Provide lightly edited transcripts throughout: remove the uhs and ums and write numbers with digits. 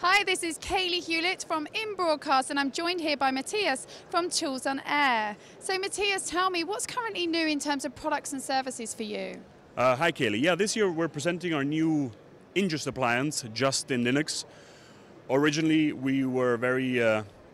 Hi, this is Kayleigh Hewlett from InBroadcast, and I'm joined here by Matthias from Tools on Air. So Matthias, tell me, what's currently new in terms of products and services for you? Hi Kayleigh. Yeah, this year we're presenting our new Injust appliance, Justin Linux. Originally we were a very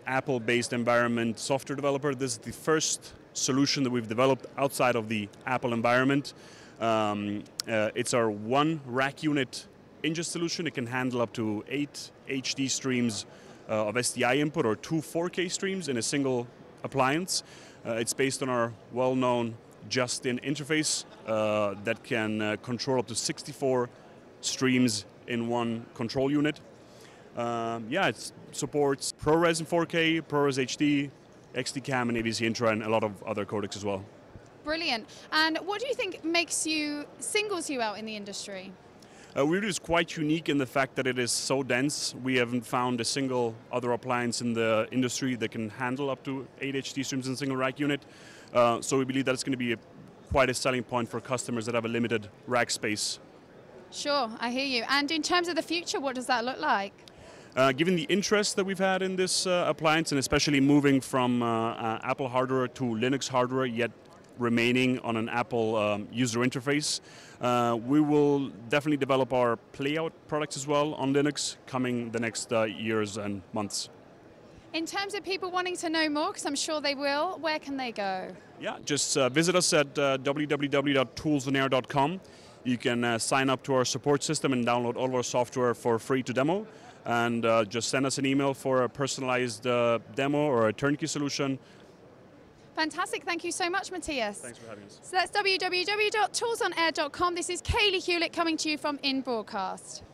Apple-based environment software developer. This is the first solution that we've developed outside of the Apple environment. It's our one rack unit Injust solution. It can handle up to 8 HD streams of SDI input or 2 4K streams in a single appliance. It's based on our well-known just-in interface that can control up to 64 streams in one control unit. Yeah, it supports ProRes in 4K, ProRes HD, XDCAM and AVC Intra, and a lot of other codecs as well. Brilliant. And what do you think singles you out in the industry? Weirdo is quite unique in the fact that it is so dense. We haven't found a single other appliance in the industry that can handle up to 8 HD streams in a single rack unit. So we believe that it's going to be quite a selling point for customers that have a limited rack space. Sure, I hear you. And in terms of the future, what does that look like? Given the interest that we've had in this appliance, and especially moving from Apple hardware to Linux hardware, yet remaining on an Apple user interface. We will definitely develop our playout products as well on Linux coming the next years and months. In terms of people wanting to know more, because I'm sure they will, where can they go? Yeah, just visit us at www.toolsonair.com. You can sign up to our support system and download all of our software for free to demo. And just send us an email for a personalized demo or a turnkey solution. Fantastic. Thank you so much, Matthias. Thanks for having us. So that's www.toolsonair.com. This is Kayleigh Hewlett coming to you from InBroadcast.